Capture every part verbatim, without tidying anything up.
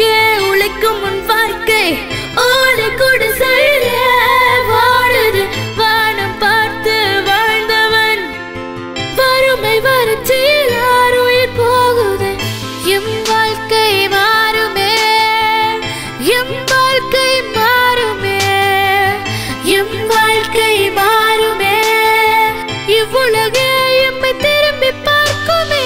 வாழ்க்கை உழைக்கும் முன் வாழ்க்கை ஓலை கூட செய்ய வாடுது வானம் பார்த்து வாழ்ந்தவன் வறுமை வறட்சியில் ஆறுயிர் போகுது எம் வாழ்க்கை மாறுமே எம் வாழ்க்கை மாறுமே எம் வாழ்க்கை மாறுமே இவ்வுலகே எம்மை திரும்பி பார்க்குமே.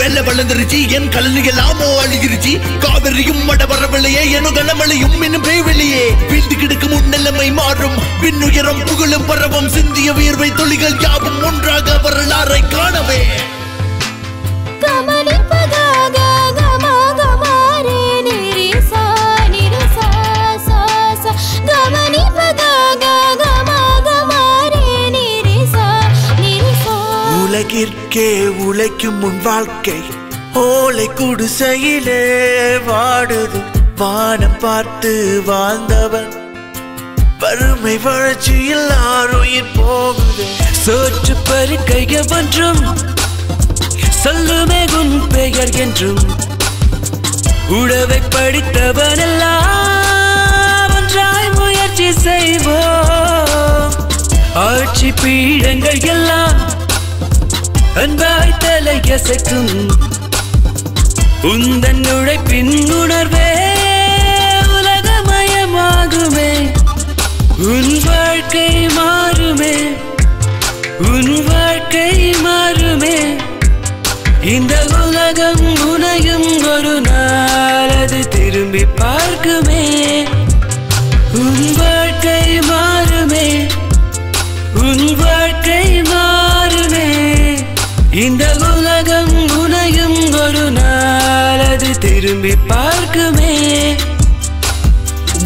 வேலை வளர்ந்துருச்சு என் கல்வி எல்லாமோ அழிஞ்சிருச்சு காவிரியும் மட வரவழையே என கனமழையும் இன்னும் பேவெளியே வீழ்ந்து கிடக்கும் உன்னிலைமை மாறும் விண்ணுயரம் புகழும் பரவம் சிந்திய வியர்வை துளிகள் யாவும் ஒன்றாக வரலாறை காணவே உலகிற்கே உழைக்கும் முன் வாழ்க்கை ஓலை குடிசையிலே வாடுது வானம் பார்த்து வாழ்ந்தவன் வறுமை வளர்ச்சியில் ஆறுயிர் போகுது சோற்று பருக்கைய ஒன்றும் சொல்லுமே உன் பெயர் என்றும் உழவை படித்தவனெல்லாம் ஒன்றாய் முயற்சி செய்வோம் ஆட்சி பீடங்கள் எல்லாம் அன்பாய் தலையசைக்கும் உந்தன் உழைப்பின் உணர்வே உலகமயமாகுமே உன் வாழ்க்கை மாறுமே உன் வாழ்க்கை மாறுமே இந்த உலகம் உனையும் ஒரு நாள் அது திரும்பி பார்க்குமே உன் வாழ்க்கை மாறுமே உன் வாழ்க்கை மாறுமே இந்த உலகம் உனையும் ஒரு நாள் அது திரும்பி பார்க்குமே.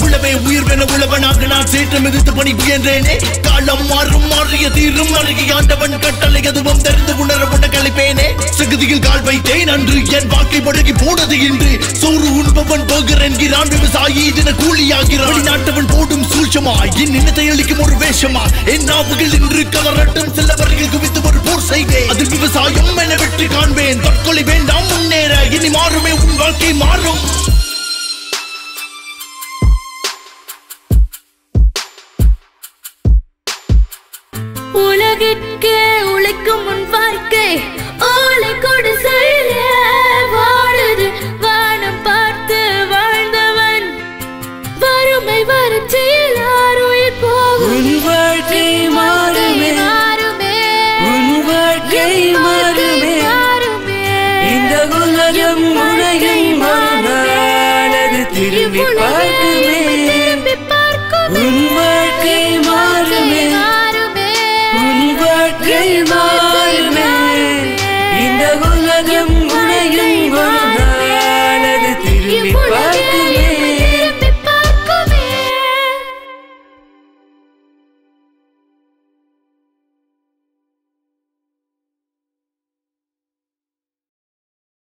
உழவே உயிர்வென உழவனாக நான் சேற்றம் எதிர்த்து பணி புயன்றேனே காலம் மாறும் மாறிய தீரும் அழகியாண்டவன் கட்டளை எதுவும் தெரிந்து உணர உட கழிப்பேனே சகுதியில் கால் வைத்தேன் அன்று என் வாக்கை படுகி போனது இன்று சோறு உண்பவன் போகிற என்கிறான் விவசாயி இதன கூலியாகிறான் நாட்டவன் போடும் சூழ்ச்சமா என் இனத்தை அளிக்கும் ஒரு வேஷமா என் நாவுகள் இன்று கவரட்டும் சிலவர்கள் குவித்து ஒரு போர் செய்தே அது விவசாயம் என வெற்றி காண்பேன் தற்கொலை வேண்டாம் முன்னேற இனி மாறுமே உன் வாழ்க்கை மாறும். உலகிற்கே உழைக்கும்